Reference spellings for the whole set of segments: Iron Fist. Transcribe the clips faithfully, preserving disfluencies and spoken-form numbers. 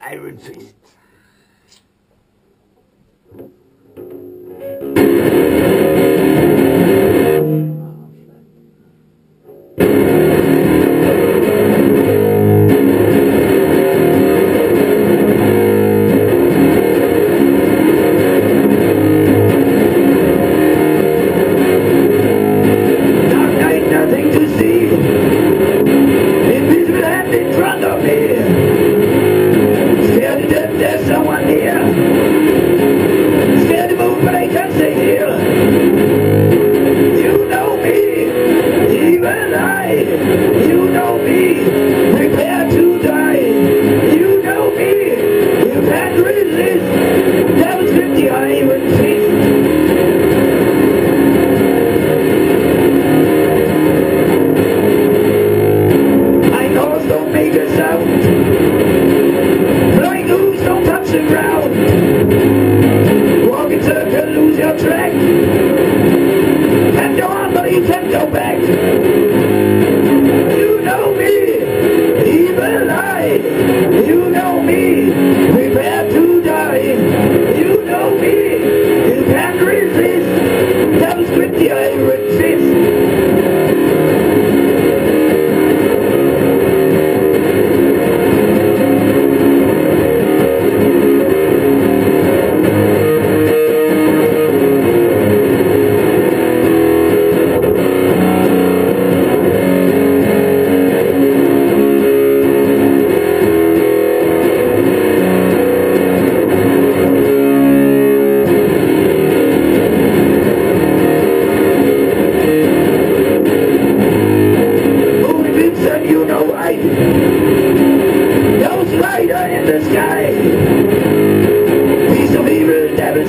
Iron Fist.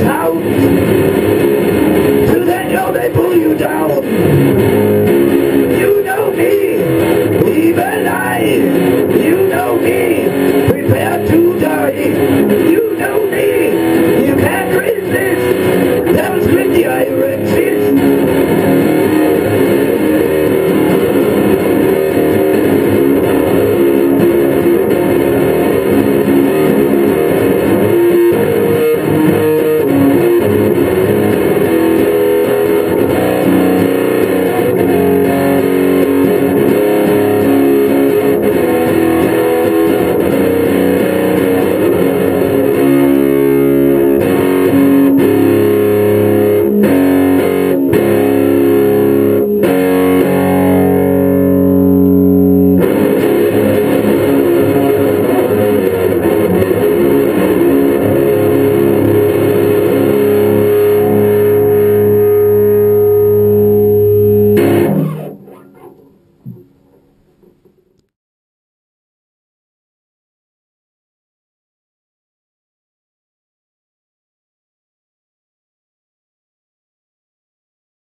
How? To that hill they pull you down.